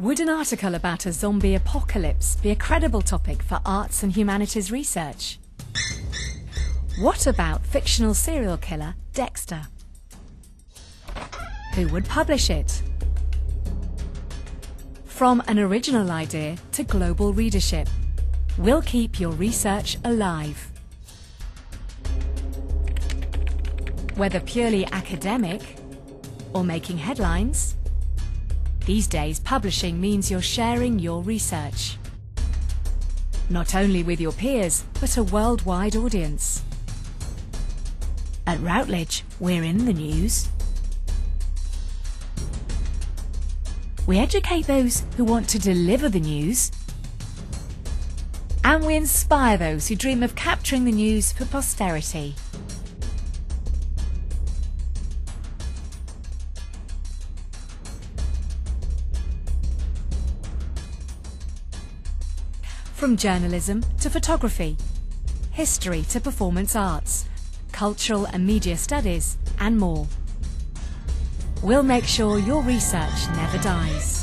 Would an article about a zombie apocalypse be a credible topic for arts and humanities research? What about fictional serial killer Dexter? Who would publish it? From an original idea to global readership, we'll keep your research alive. Whether purely academic or making headlines, these days, publishing means you're sharing your research. Not only with your peers, but a worldwide audience. At Routledge, we're in the news. We educate those who want to deliver the news. And we inspire those who dream of capturing the news for posterity. From journalism to photography, history to performance arts, cultural and media studies, and more. We'll make sure your research never dies.